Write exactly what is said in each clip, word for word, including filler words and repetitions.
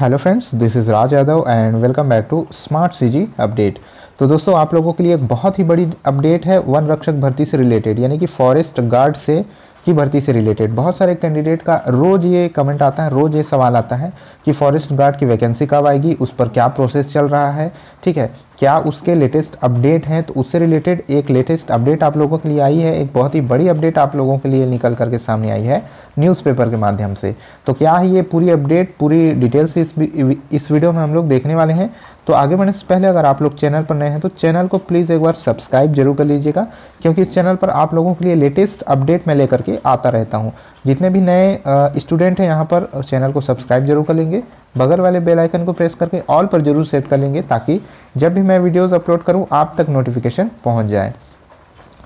Hello friends, this is Raj Yadav and welcome back to smart CG update. तो दोस्तों, आप लोगों के लिए एक बहुत ही बड़ी अपडेट है वन रक्षक भर्ती से रिलेटेड, यानी कि फॉरेस्ट गार्ड से की भर्ती से रिलेटेड। बहुत सारे कैंडिडेट का रोज़ ये कमेंट आता है, रोज़ ये सवाल आता है कि फॉरेस्ट गार्ड की वैकेंसी कब आएगी, उस पर क्या प्रोसेस चल रहा है, ठीक है, क्या उसके लेटेस्ट अपडेट हैं। तो उससे रिलेटेड एक लेटेस्ट अपडेट आप लोगों के लिए आई है, एक बहुत ही बड़ी अपडेट आप लोगों के लिए निकल करके सामने आई है न्यूज़पेपर के माध्यम से। तो क्या है ये पूरी अपडेट, पूरी डिटेल्स इस इस वीडियो में हम लोग देखने वाले हैं। तो आगे बढ़ने से पहले अगर आप लोग चैनल पर नए हैं तो चैनल को प्लीज़ एक बार सब्सक्राइब जरूर कर लीजिएगा, क्योंकि इस चैनल पर आप लोगों के लिए लेटेस्ट अपडेट मैं लेकर के आता रहता हूँ। जितने भी नए स्टूडेंट हैं यहाँ पर चैनल को सब्सक्राइब जरूर कर लेंगे, बगल वाले बेल आइकन को प्रेस करके ऑल पर जरूर सेट कर लेंगे, ताकि जब भी मैं वीडियोस अपलोड करूँ आप तक नोटिफिकेशन पहुँच जाए।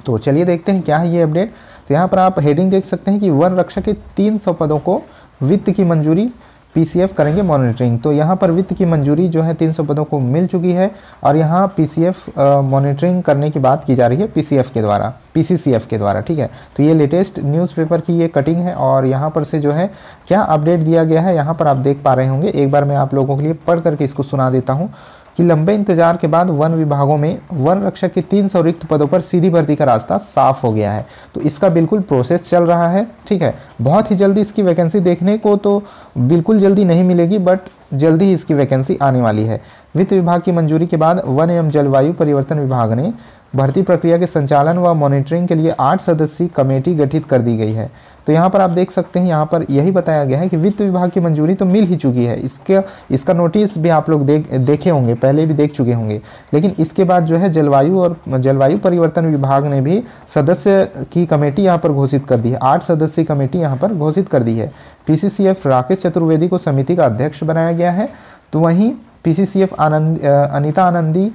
तो चलिए देखते हैं क्या है ये अपडेट। तो यहाँ पर आप हेडिंग देख सकते हैं कि वन रक्षक के तीन सौ पदों को वित्त की मंजूरी, पीसीएफ करेंगे मॉनिटरिंग। तो यहाँ पर वित्त की मंजूरी जो है तीन सौ पदों को मिल चुकी है और यहाँ पीसीएफ मॉनिटरिंग करने की बात की जा रही है पीसीएफ के द्वारा, पीसीसीएफ के द्वारा, ठीक है। तो ये लेटेस्ट न्यूज़पेपर की ये कटिंग है और यहाँ पर से जो है क्या अपडेट दिया गया है यहाँ पर आप देख पा रहे होंगे। एक बार मैं आप लोगों के लिए पढ़ करके इसको सुना देता हूँ कि लंबे इंतजार के बाद वन विभागों में वन रक्षक के तीन सौ रिक्त पदों पर सीधी भर्ती का रास्ता साफ हो गया है। तो इसका बिल्कुल प्रोसेस चल रहा है, ठीक है। बहुत ही जल्दी इसकी वैकेंसी देखने को तो बिल्कुल जल्दी नहीं मिलेगी, बट जल्दी ही इसकी वैकेंसी आने वाली है। वित्त विभाग की मंजूरी के बाद वन एवं जलवायु परिवर्तन विभाग ने भर्ती प्रक्रिया के संचालन व मॉनिटरिंग के लिए आठ सदस्यीय कमेटी गठित कर दी गई है। तो यहाँ पर आप देख सकते हैं, यहाँ पर यही बताया गया है कि वित्त विभाग की मंजूरी तो मिल ही चुकी है, इसका इसका नोटिस भी आप लोग देख देखे होंगे, पहले भी देख चुके होंगे। लेकिन इसके बाद जो है जलवायु और जलवायु परिवर्तन विभाग ने भी सदस्य की कमेटी यहाँ पर घोषित कर दी है, आठ सदस्यीय कमेटी यहाँ पर घोषित कर दी है। पीसीसीएफ राकेश चतुर्वेदी को समिति का अध्यक्ष बनाया गया है। तो वहीं PCCF Anand Anita Nandi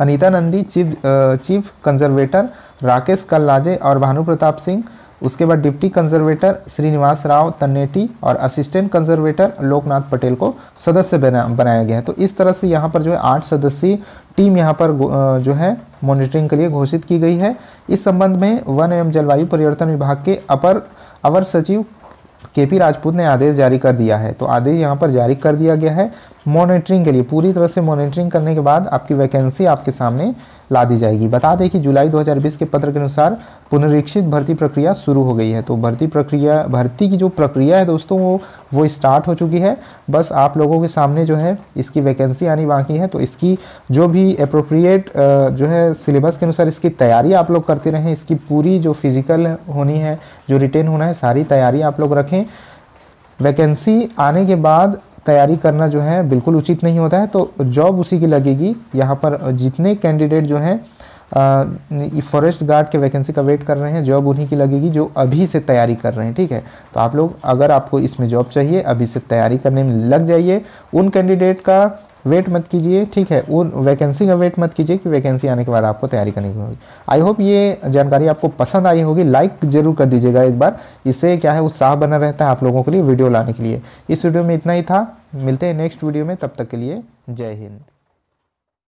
Anita Nandi chief chief conservator, Rakesh Kalraje और भानु प्रताप सिंह, उसके बाद डिप्टी कंजर्वेटर श्रीनिवास राव तन्नेटी और असिस्टेंट कंजर्वेटर लोकनाथ पटेल को सदस्य बना बनाया गया है। तो इस तरह से यहाँ पर जो है आठ सदस्यीय टीम यहाँ पर जो है मॉनिटरिंग के लिए घोषित की गई है। इस संबंध में वन एवं जलवायु परिवर्तन विभाग के अपर अवर सचिव के राजपूत ने आदेश जारी कर दिया है। तो आदेश यहाँ पर जारी कर दिया गया है मॉनिटरिंग के लिए, पूरी तरह से मॉनिटरिंग करने के बाद आपकी वैकेंसी आपके सामने ला दी जाएगी। बता दें कि जुलाई दो हज़ार बीस के पत्र के अनुसार पुनरीक्षित भर्ती प्रक्रिया शुरू हो गई है। तो भर्ती प्रक्रिया भर्ती की जो प्रक्रिया है दोस्तों वो वो स्टार्ट हो चुकी है। बस आप लोगों के सामने जो है इसकी वैकेंसी आनी बाकी है। तो इसकी जो भी अप्रोप्रिएट जो है सिलेबस के अनुसार इसकी तैयारी आप लोग करते रहें, इसकी पूरी जो फिजिकल होनी है, जो रिटेन होना है, सारी तैयारी आप लोग रखें। वैकेंसी आने के बाद तैयारी करना जो है बिल्कुल उचित नहीं होता है, तो जॉब उसी की लगेगी। यहाँ पर जितने कैंडिडेट जो हैं फॉरेस्ट गार्ड के वैकेंसी का वेट कर रहे हैं, जॉब उन्हीं की लगेगी जो अभी से तैयारी कर रहे हैं, ठीक है। तो आप लोग अगर आपको इसमें जॉब चाहिए अभी से तैयारी करने में लग जाइए, उन कैंडिडेट का वेट मत कीजिए, ठीक है, उन वैकेंसी का वेट मत कीजिए कि वैकेंसी आने के बाद आपको तैयारी करनी होगी। आई होप ये जानकारी आपको पसंद आई होगी, लाइक जरूर कर दीजिएगा एक बार, इससे क्या है उत्साह बना रहता है आप लोगों के लिए वीडियो लाने के लिए। इस वीडियो में इतना ही था, मिलते हैं नेक्स्ट वीडियो में, तब तक के लिए जय हिंद।